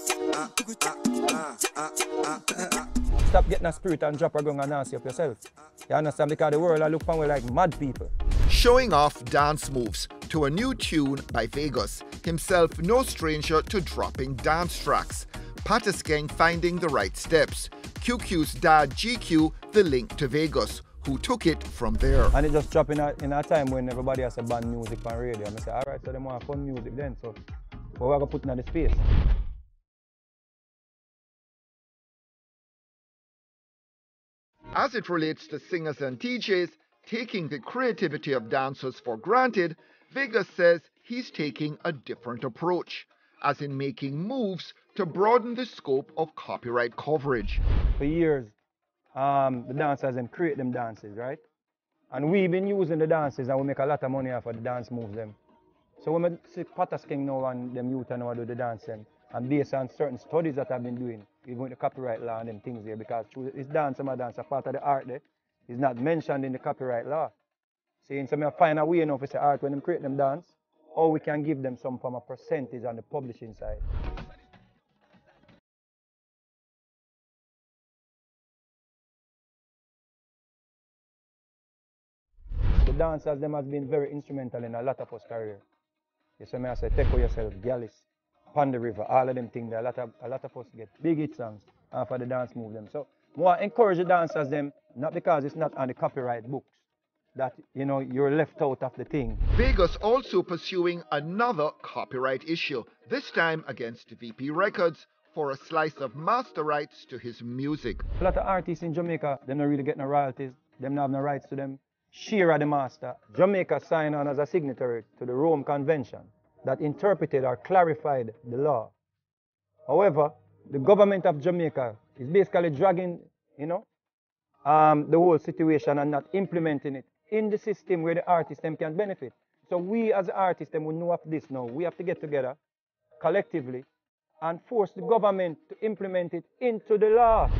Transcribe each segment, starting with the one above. Stop getting a spirit and drop a gun and dance up yourself. You understand? Because the world I look upon we like mad people. Showing off dance moves to a new tune by Vegas, himself no stranger to dropping dance tracks. Pattis Gang finding the right steps. QQ's dad GQ the link to Vegas, who took it from there. And it just dropped in a time when everybody has to ban music on radio. And I said, all right, so they want fun music then, so what we're going to put in the space. As it relates to singers and DJs taking the creativity of dancers for granted, Vegas says he's taking a different approach, as in making moves to broaden the scope of copyright coverage. For years, the dancers and create them dances, right? And we've been using the dances and we make a lot of money off of the dance moves them. So when I see Pattis Gang now and them youth and do the dancing, and based on certain studies that I've been doing, even with the copyright law and them things there, because it's dance and my dance, a part of the art there, is not mentioned in the copyright law. See, so I find a way enough to say, all right, when they create them dance, or we can give them some form of percentage on the publishing side. The dancers, them has been very instrumental in a lot of us career. You see me, I say, take for yourself, Gyalis, Pond the River, all of them things, a lot of us get big hit songs after the dance move them. So, more encourage the dancers them, not because it's not on the copyright books, that, you know, you're left out of the thing. Vegas also pursuing another copyright issue, this time against VP Records, for a slice of master rights to his music. A lot of artists in Jamaica, they don't really get no royalties, they don't have no rights to them. Shearer the master, Jamaica signed on as a signatory to the Rome Convention that interpreted or clarified the law. However, the government of Jamaica is basically dragging, you know, the whole situation and not implementing it in the system where the artists them can benefit. So we as artists them, we know of this now. We have to get together collectively and force the government to implement it into the law.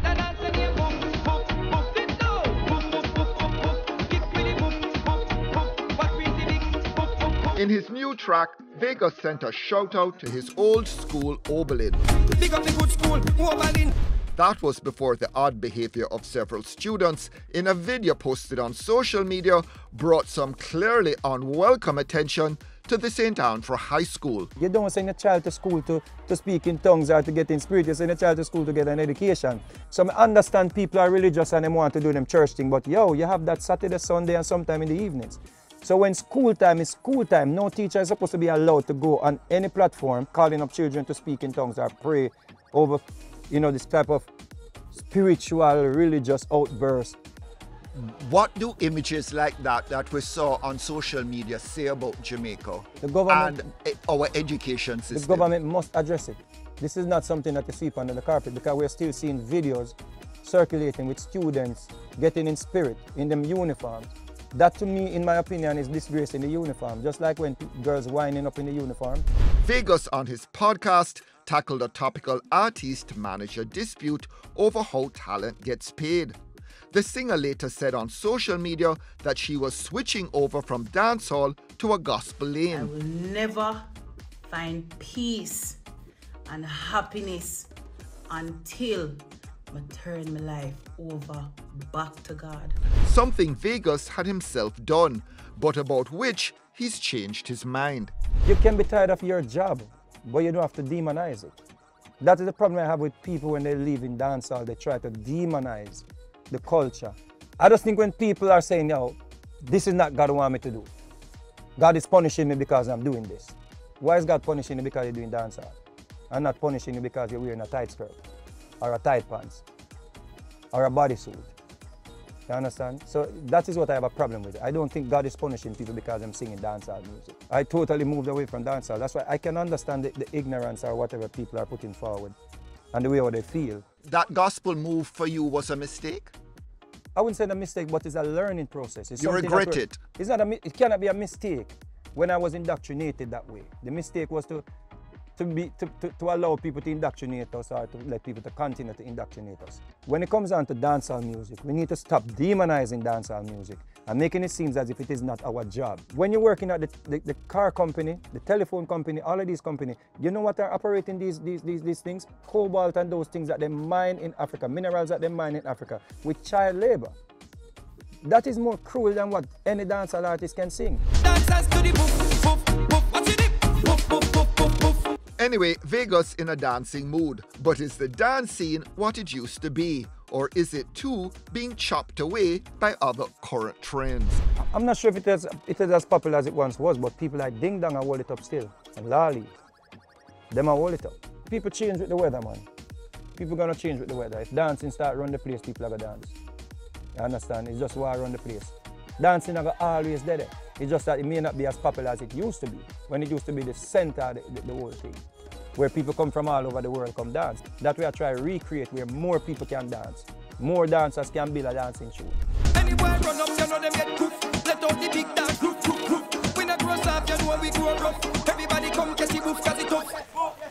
In his new track, Vegas sent a shout out to his old school Oberlin. Pick up the good school, Oberlin. That was before the odd behavior of several students in a video posted on social media brought some clearly unwelcome attention to the St. Anne for high school. You don't send a child to school to speak in tongues or to get in spirit. You send a child to school to get an education. So I understand people are religious and they want to do them church thing, but yo, you have that Saturday, Sunday and sometime in the evenings. So when school time is school time, no teacher is supposed to be allowed to go on any platform calling up children to speak in tongues or pray over, you know, this type of spiritual, religious outburst. What do images like that we saw on social media say about Jamaica and our education system? The government must address it. This is not something that you sweep under the carpet, because we're still seeing videos circulating with students getting in spirit in them uniforms. That to me, in my opinion, is disgracing the uniform, just like when girls winding up in the uniform. Vegas on his podcast tackled a topical artist-manager dispute over how talent gets paid. The singer later said on social media that she was switching over from dancehall to a gospel lane. I will never find peace and happiness until I turn my life over back to God. Something Vegas had himself done, but about which he's changed his mind. You can be tired of your job, but you don't have to demonize it. That is the problem I have with people when they live in dancehall. They try to demonize the culture. I just think when people are saying, no, this is not God want me to do. God is punishing me because I'm doing this. Why is God punishing you because you're doing dancehall? I'm not punishing you because you're wearing a tight skirt or a tight pants or a bodysuit. You understand? So that is what I have a problem with. I don't think God is punishing people because they're singing dancehall music. I totally moved away from dancehall. That's why I can understand the ignorance or whatever people are putting forward and the way how they feel. That gospel move for you was a mistake? I wouldn't say a mistake, but it's a learning process. It's you regret it? It's not it cannot be a mistake when I was indoctrinated that way. The mistake was to to allow people to inductionate us, or to let people to continue to inductionate us. When it comes down to dancehall music, we need to stop demonizing dancehall music and making it seem as if it is not our job. When you're working at the car company, the telephone company, all of these companies, you know what are operating these things? Cobalt and those things that they mine in Africa, minerals that they mine in Africa, with child labor. That is more cruel than what any dancehall artist can sing. Anyway, Vegas in a dancing mood, but is the dance scene what it used to be? Or is it too being chopped away by other current trends? I'm not sure if it is as popular as it once was, but people like Ding Dong are hold it up still, and Lali, them are hold it up. People change with the weather, man. People gonna change with the weather. If dancing start run the place, people are gonna dance. You understand? It's just war around the place. Dancing are always there. It's just that it may not be as popular as it used to be, when it used to be the center of the whole thing, where people come from all over the world come dance. That way I try to recreate where more people can dance. More dancers can build a dancing show. Anywhere run up, you know them get proof. Let out the big dance, proof, proof, proof. When I grow up, you know we grow rough. Everybody come, cause the roof, cause it's tough.